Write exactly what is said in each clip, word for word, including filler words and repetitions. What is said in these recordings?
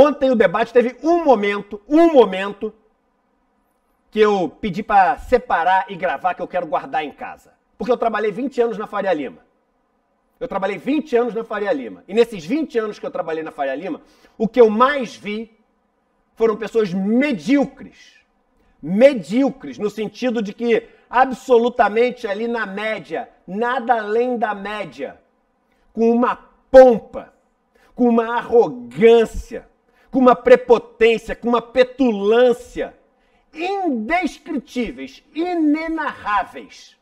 Ontem o debate teve um momento, um momento, que eu pedi para separar e gravar, que eu quero guardar em casa. Porque eu trabalhei vinte anos na Faria Lima. Eu trabalhei vinte anos na Faria Lima. E nesses vinte anos que eu trabalhei na Faria Lima, o que eu mais vi foram pessoas medíocres. Medíocres, no sentido de que absolutamente ali na média, nada além da média, com uma pompa, com uma arrogância, com uma prepotência, com uma petulância, indescritíveis, inenarráveis.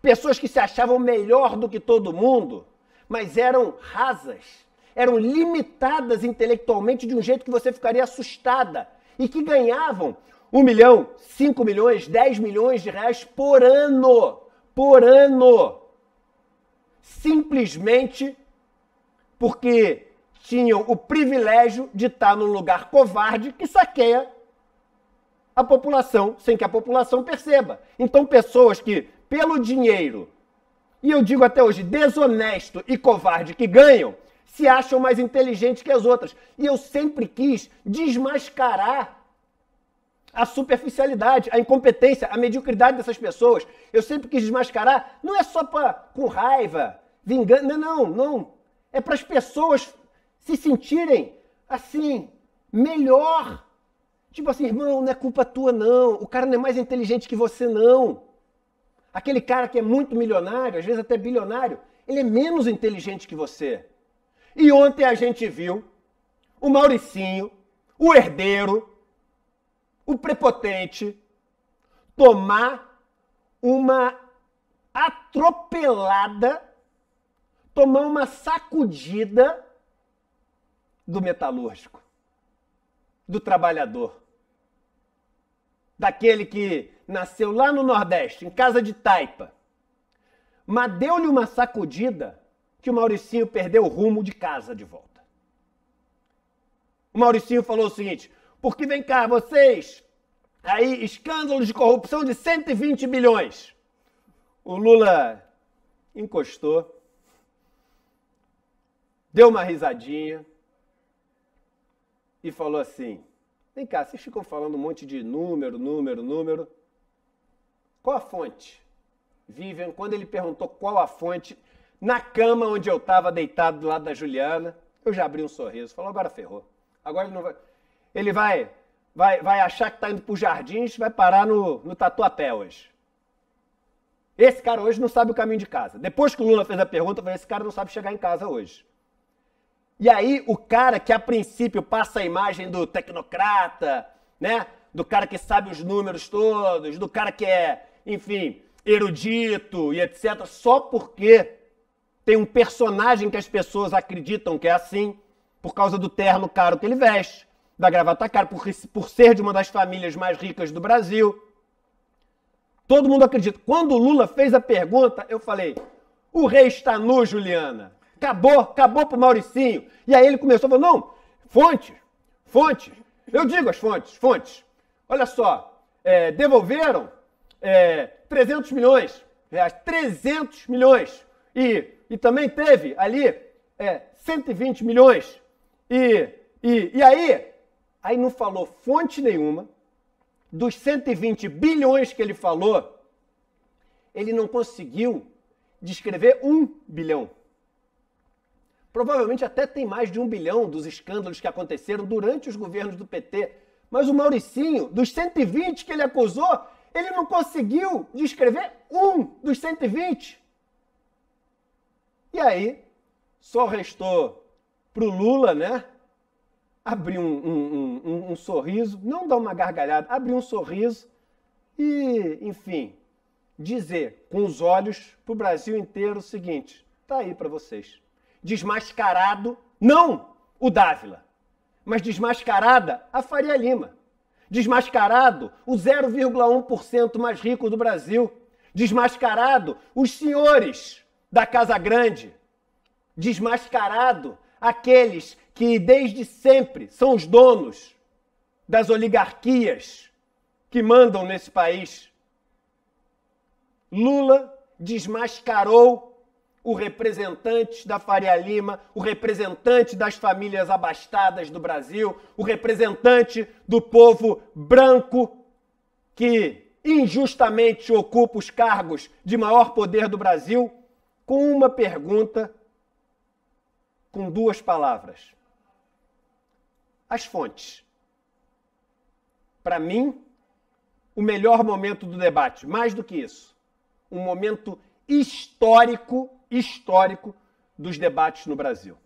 Pessoas que se achavam melhor do que todo mundo, mas eram rasas, eram limitadas intelectualmente de um jeito que você ficaria assustada e que ganhavam um milhão, cinco milhões, dez milhões de reais por ano, por ano, simplesmente porque tinham o privilégio de estar num lugar covarde que saqueia a população, sem que a população perceba. Então, pessoas que, pelo dinheiro, e eu digo até hoje, desonesto e covarde que ganham, se acham mais inteligentes que as outras. E eu sempre quis desmascarar a superficialidade, a incompetência, a mediocridade dessas pessoas. Eu sempre quis desmascarar, não é só pra, com raiva, vingança, não, não, não. É para as pessoas se sentirem, assim, melhor. Tipo assim, irmão, não é culpa tua, não. O cara não é mais inteligente que você, não. Aquele cara que é muito milionário, às vezes até bilionário, ele é menos inteligente que você. E ontem a gente viu o Mauricinho, o herdeiro, o prepotente, tomar uma atropelada, tomar uma sacudida do metalúrgico, do trabalhador, daquele que nasceu lá no Nordeste, em casa de taipa. Mas deu-lhe uma sacudida que o Mauricinho perdeu o rumo de casa de volta. O Mauricinho falou o seguinte, porque vem cá, vocês, aí escândalos de corrupção de cento e vinte bilhões. O Lula encostou, deu uma risadinha e falou assim, vem cá, vocês ficam falando um monte de número, número, número. Qual a fonte? Vivian, quando ele perguntou qual a fonte, na cama onde eu estava deitado do lado da Juliana, eu já abri um sorriso. Falou, agora ferrou. Agora ele não vai... Ele vai, vai, vai achar que está indo para os jardins, vai parar no, no Tatuapé hoje. Esse cara hoje não sabe o caminho de casa. Depois que o Lula fez a pergunta, eu falei, esse cara não sabe chegar em casa hoje. E aí o cara que a princípio passa a imagem do tecnocrata, né? Do cara que sabe os números todos, do cara que é, enfim, erudito e etcétera, só porque tem um personagem que as pessoas acreditam que é assim, por causa do terno caro que ele veste, da gravata cara, por, por ser de uma das famílias mais ricas do Brasil. Todo mundo acredita. Quando o Lula fez a pergunta, eu falei, o rei está nu, Juliana. Acabou, acabou pro Mauricinho. E aí ele começou a falar, não, fonte, fonte. Eu digo as fontes, fontes. Olha só, é, devolveram é, trezentos milhões de reais, trezentos milhões. E, e também teve ali é, cento e vinte milhões. E, e, e aí, aí não falou fonte nenhuma. Dos cento e vinte bilhões que ele falou, ele não conseguiu descrever um bilhão. Provavelmente até tem mais de um bilhão dos escândalos que aconteceram durante os governos do P T. Mas o Mauricinho, dos cento e vinte que ele acusou, ele não conseguiu descrever um dos cento e vinte. E aí, só restou pro Lula, né? Abrir um, um, um, um, um sorriso, não dar uma gargalhada, abrir um sorriso e, enfim, dizer com os olhos pro Brasil inteiro o seguinte, tá aí para vocês. Desmascarado, não o Dávila, mas desmascarada a Faria Lima. Desmascarado o zero vírgula um por cento mais rico do Brasil. Desmascarado os senhores da Casa Grande. Desmascarado aqueles que desde sempre são os donos das oligarquias que mandam nesse país. Lula desmascarou o representante da Faria Lima, o representante das famílias abastadas do Brasil, o representante do povo branco que injustamente ocupa os cargos de maior poder do Brasil, com uma pergunta, com duas palavras. As fontes. Para mim, o melhor momento do debate, mais do que isso, um momento histórico, histórico dos debates no Brasil.